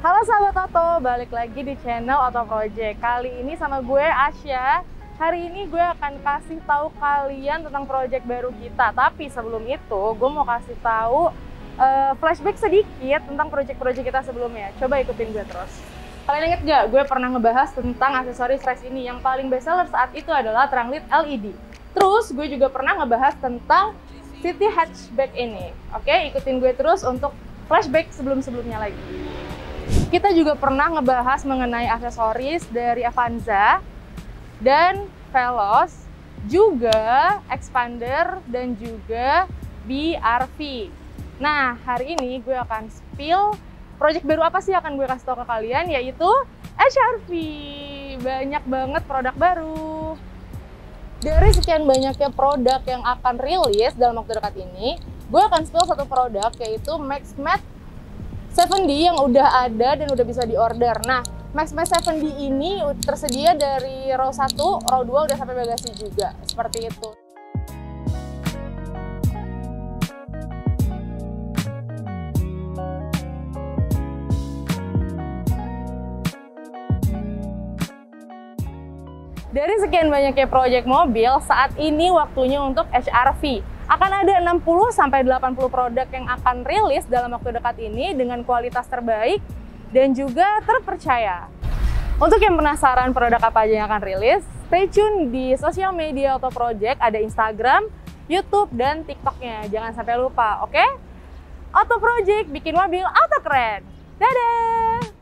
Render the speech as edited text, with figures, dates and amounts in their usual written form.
Halo sahabat Oto, balik lagi di channel Otoproject. Kali ini sama gue Asya. Hari ini gue akan kasih tahu kalian tentang project baru kita. Tapi sebelum itu, gue mau kasih tahu flashback sedikit tentang project-project kita sebelumnya. Coba ikutin gue terus. Kalian inget gak, gue pernah ngebahas tentang aksesoris race ini. Yang paling bestseller saat itu adalah Tranglit LED. Terus gue juga pernah ngebahas tentang City Hatchback ini. Oke, ikutin gue terus untuk flashback sebelum-sebelumnya lagi. Kita juga pernah ngebahas mengenai aksesoris dari Avanza dan Veloz, juga Xpander dan juga HR-V. Nah, hari ini gue akan spill project baru apa sih akan gue kasih tau ke kalian, yaitu HR-V. Banyak banget produk baru. Dari sekian banyaknya produk yang akan rilis dalam waktu dekat ini, gue akan spill satu produk, yaitu MaxMat 7D yang udah ada dan udah bisa diorder. Nah, MaxMat 7D ini tersedia dari row 1, row 2 udah sampai bagasi juga. Seperti itu. Dari sekian banyaknya proyek mobil, saat ini waktunya untuk HR-V. Akan ada 60-80 produk yang akan rilis dalam waktu dekat ini dengan kualitas terbaik dan juga terpercaya. Untuk yang penasaran produk apa aja yang akan rilis, stay tune di sosial media Otoproject, ada Instagram, YouTube, dan TikToknya. Jangan sampai lupa, oke? Otoproject, bikin mobil auto keren. Dadah!